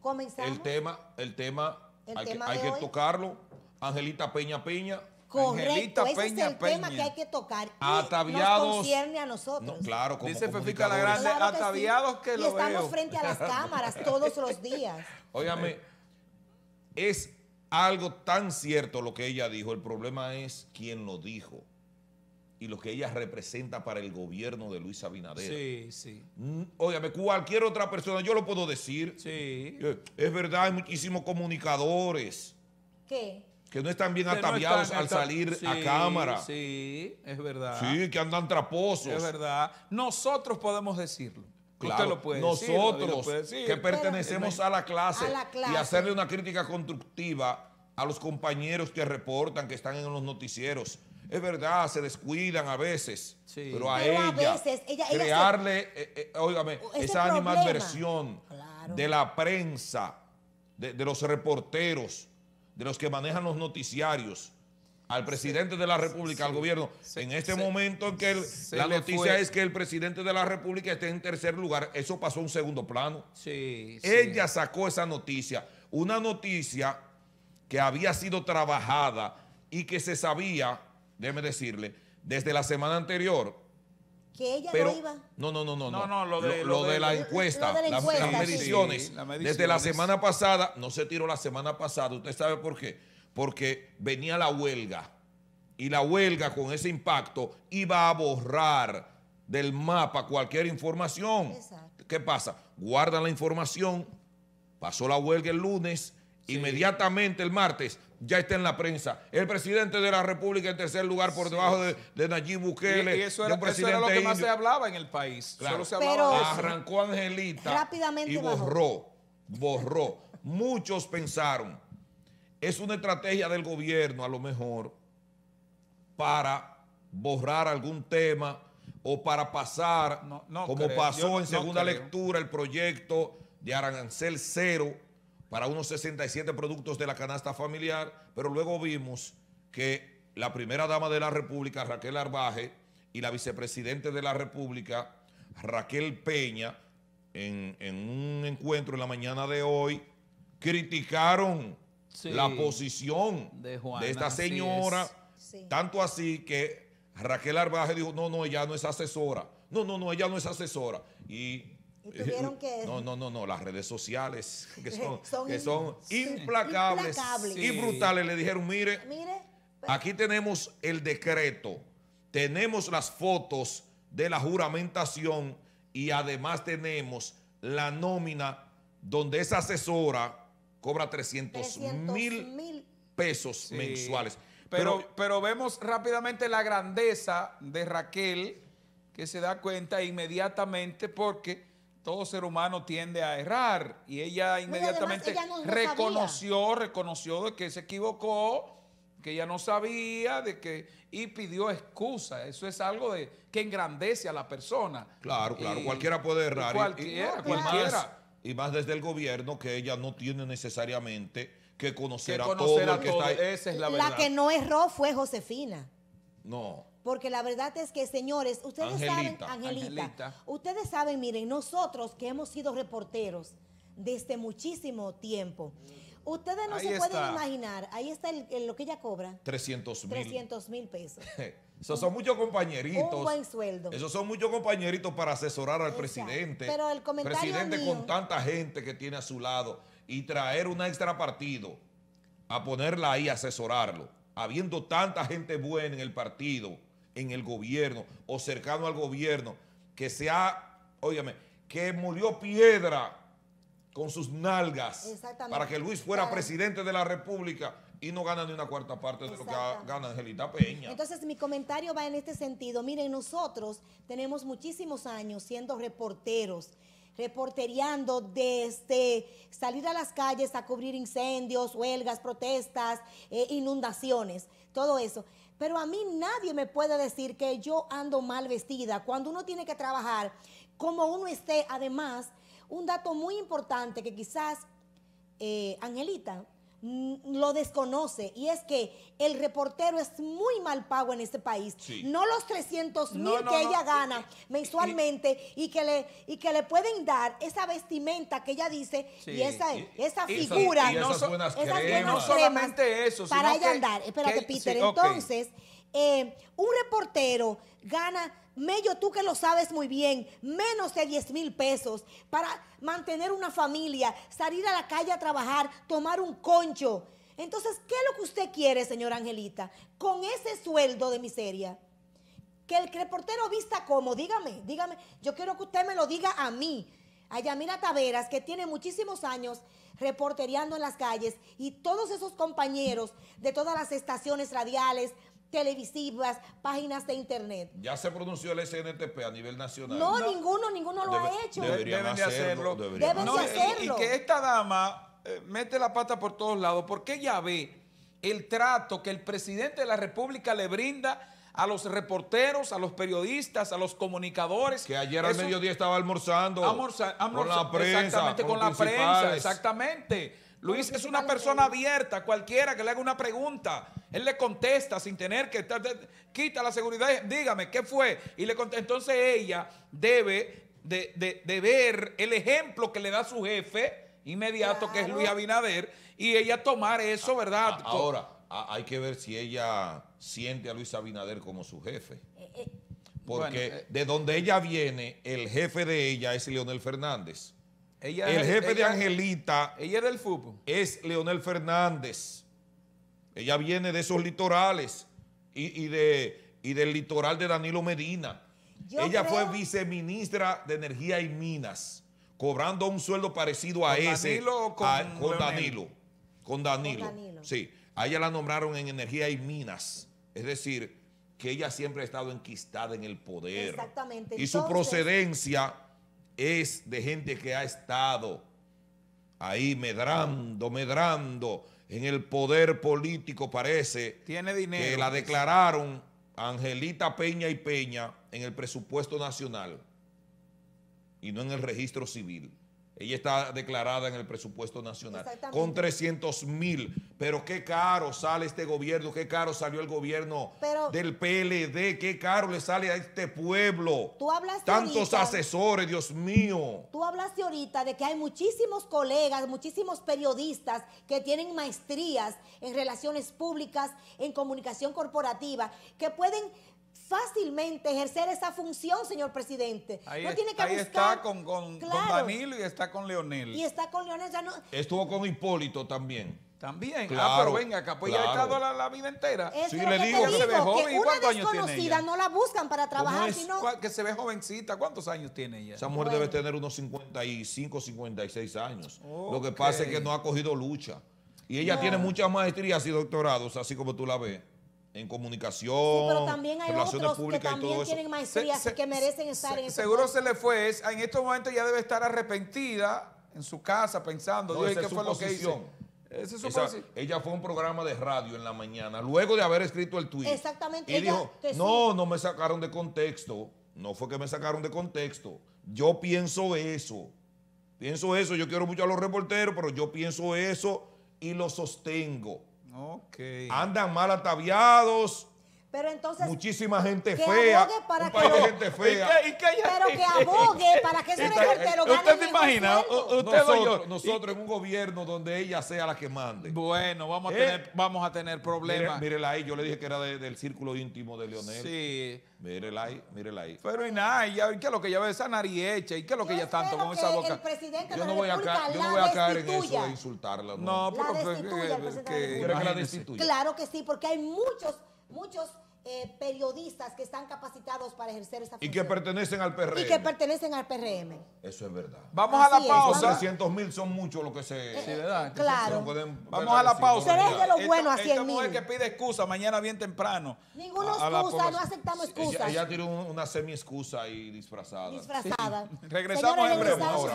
¿Comenzamos? El tema hay que tocarlo. Angelita Peña Peña. Correcto, Angelita Peña, tema que hay que tocar. Ataviados. Nos concierne a nosotros. No, claro, como dice Fefica la Grande, claro que ataviados sí, que lo estamos veo frente a las cámaras todos los días. Óigame, es algo tan cierto lo que ella dijo. El problema es quién lo dijo y lo que ella representa para el gobierno de Luis Abinader. Sí, sí. Óigame, cualquier otra persona, yo lo puedo decir. Sí. Es verdad, hay muchísimos comunicadores. ¿Qué? Que no están bien ataviados al salir a cámara. Sí, es verdad. Sí, que andan traposos. Es verdad. Nosotros podemos decirlo. Claro, usted lo puede decir, que pertenecemos a la clase y hacerle una crítica constructiva a los compañeros que reportan, que están en los noticieros. Es verdad, se descuidan a veces, sí, pero a ella crearle, óigame, esa animadversión de la prensa, de los reporteros, de los que manejan los noticiarios, al presidente de la República, al gobierno, en este momento en que la noticia es que el presidente de la República esté en tercer lugar, eso pasó a un segundo plano. Sí, ella sacó esa noticia, una noticia que había sido trabajada y que se sabía, déjeme decirle, desde la semana anterior. Que ella no iba. No, lo de la encuesta, las mediciones. Sí, las mediciones. Desde la semana pasada, no se tiró la semana pasada. ¿Usted sabe por qué? Porque venía la huelga. Y la huelga con ese impacto iba a borrar del mapa cualquier información. Exacto. ¿Qué pasa? Guardan la información, pasó la huelga el lunes, inmediatamente el martes ya está en la prensa. El presidente de la República en tercer lugar por debajo de Nayib Bukele. Y eso era lo que más se hablaba en el país. Claro. Solo se hablaba. Arrancó Angelita rápidamente y borró. Muchos pensaron, es una estrategia del gobierno a lo mejor para borrar algún tema o para pasar, como pasó en segunda lectura, el proyecto de arancel cero para unos 67 productos de la canasta familiar, pero luego vimos que la primera dama de la República, Raquel Arbaje, y la vicepresidenta de la República, Raquel Peña, en un encuentro en la mañana de hoy, criticaron la posición de Juana, de esta señora, tanto así que Raquel Arbaje dijo, no, ella no es asesora, no, ella no es asesora, y... las redes sociales que son implacables y brutales. Le dijeron, mire, aquí tenemos el decreto, tenemos las fotos de la juramentación y además tenemos la nómina donde esa asesora cobra 300 mil pesos mensuales. Pero vemos rápidamente la grandeza de Raquel, que se da cuenta inmediatamente porque... todo ser humano tiende a errar y ella inmediatamente reconoció de que se equivocó, que ella no sabía, y pidió excusa. Eso es algo que engrandece a la persona. Claro, cualquiera puede errar. Y más desde el gobierno, que ella no tiene necesariamente que conocer a todo el que está ahí. Esa es la verdad. La que no erró fue Josefina. No. Porque la verdad es que, señores, ustedes saben, Angelita, ustedes saben, miren, nosotros que hemos sido reporteros desde muchísimo tiempo, ustedes no se pueden imaginar, ahí está lo que ella cobra. 300 mil pesos. Esos son muchos compañeritos. Un buen sueldo. Esos son muchos compañeritos para asesorar al presidente. Pero el comentario mío, con tanta gente que tiene a su lado, y traer un extra partido a ponerla ahí a asesorarlo, habiendo tanta gente buena en el partido, en el gobierno o cercano al gobierno, que se ha, óigame, que molió piedra con sus nalgas para que Luis fuera presidente de la República y no gana ni una cuarta parte de lo que gana Angelita Peña. Entonces mi comentario va en este sentido. Miren, nosotros tenemos muchísimos años siendo reporteros, reportereando desde salir a las calles a cubrir incendios, huelgas, protestas, inundaciones, todo eso. Pero a mí nadie me puede decir que yo ando mal vestida cuando uno tiene que trabajar como uno esté. Además, un dato muy importante que quizás Angelita lo desconoce, y es que el reportero es muy mal pago en este país. Sí. No los 300 mil que ella gana mensualmente y que le pueden dar esa vestimenta que ella dice y esa figura. Y esas buenas cremas. No solamente eso. Para ella andar. Espérate, Peter. Sí, okay. Entonces, un reportero gana, Mello, tú que lo sabes muy bien, menos de 10,000 pesos para mantener una familia, salir a la calle a trabajar, tomar un concho. Entonces, ¿qué es lo que usted quiere, señora Angelita, con ese sueldo de miseria? Que el reportero vista como, dígame, yo quiero que usted me lo diga a mí, a Yamila Taveras, que tiene muchísimos años reportereando en las calles, y todos esos compañeros de todas las estaciones radiales, televisivas, páginas de internet. Ya se pronunció el SNTP a nivel nacional. No, ninguno lo ha hecho. Deben hacerlo. Y que esta dama mete la pata por todos lados, porque ella ve el trato que el presidente de la República le brinda a los reporteros, a los periodistas, a los comunicadores. Que ayer al mediodía estaba almorzando con la prensa. Exactamente, con la prensa, exactamente. Luis es una persona abierta, cualquiera que le haga una pregunta, él le contesta sin tener que estar, quita la seguridad, dígame, ¿qué fue? Y le contesta. Entonces ella debe de ver el ejemplo que le da su jefe inmediato, que es Luis Abinader, y ella tomar eso, ¿verdad? Ahora, hay que ver si ella siente a Luis Abinader como su jefe. Porque de donde ella viene, el jefe de ella es Leonel Fernández. El jefe de Angelita es del fútbol. Es Leonel Fernández. Ella viene de esos litorales y del litoral de Danilo Medina. Ella fue viceministra de Energía y Minas, cobrando un sueldo parecido a ese. Con Danilo. Sí. A ella la nombraron en Energía y Minas. Es decir, que ella siempre ha estado enquistada en el poder. Exactamente. Y entonces, su procedencia es de gente que ha estado ahí medrando en el poder político, parece. Tiene dinero. Que la declararon Angelita Peña Peña en el presupuesto nacional y no en el registro civil. Ella está declarada en el presupuesto nacional con 300,000. Pero qué caro sale este gobierno, qué caro salió el gobierno del PLD, qué caro le sale a este pueblo. Tú hablaste tantos asesores, Dios mío. Tú hablaste ahorita de que hay muchísimos colegas, muchísimos periodistas que tienen maestrías en relaciones públicas, en comunicación corporativa, que pueden fácilmente ejercer esa función, señor presidente. Ahí está con Danilo y está con Leonel. Estuvo con Hipólito también. Claro, pero venga acá, pues ya ha estado la vida entera. Sí, le digo que se ve joven. ¿Cuántos años tiene ella? Una desconocida no la buscan para trabajar, sino que se ve jovencita. ¿Cuántos años tiene ella? Esa mujer debe tener unos 55, 56 años. Okay. Lo que pasa es que no ha cogido lucha. Y ella tiene muchas maestrías y doctorados, así como tú la ves. En comunicación, pero también hay relaciones públicas y todo eso. Tienen maestrías que merecen estar en seguro se le fue. En estos momentos ya debe estar arrepentida en su casa pensando, no, ¿qué fue lo que hizo? Ella fue a un programa de radio en la mañana, luego de haber escrito el tuit. Exactamente. Y dijo, no me sacaron de contexto. No fue que me sacaron de contexto. Yo pienso eso. Yo quiero mucho a los reporteros, pero yo pienso eso y lo sostengo. Okay. Andan mal ataviados. Pero entonces, muchísima gente fea. Pero que abogue para que ese reportero gane. ¿Usted se imagina? Nosotros en un gobierno donde ella sea la que mande. Bueno, vamos a tener problemas. Mírela ahí, yo le dije que era del círculo íntimo de Leonel. Sí. Mírela ahí. Pero y nada, ¿qué es lo que ella ve? Esa nariz hecha, ¿y qué es lo que ella tanto con esa boca? Yo no voy a caer en eso de insultarla. No, pero claro que sí, porque hay muchos periodistas que están capacitados para ejercer esa función. Y que pertenecen al PRM. Eso es verdad. Vamos a la pausa. 300,000 son muchos lo que se... sí, ¿verdad? Claro. Vamos a la pausa. Pero es de lo bueno a 100,000. Esta mujer que pide excusa mañana bien temprano. Ninguna excusa, no aceptamos excusas. Ella tiró una semi-excusa ahí disfrazada. Sí. Regresamos en breve. Ahora.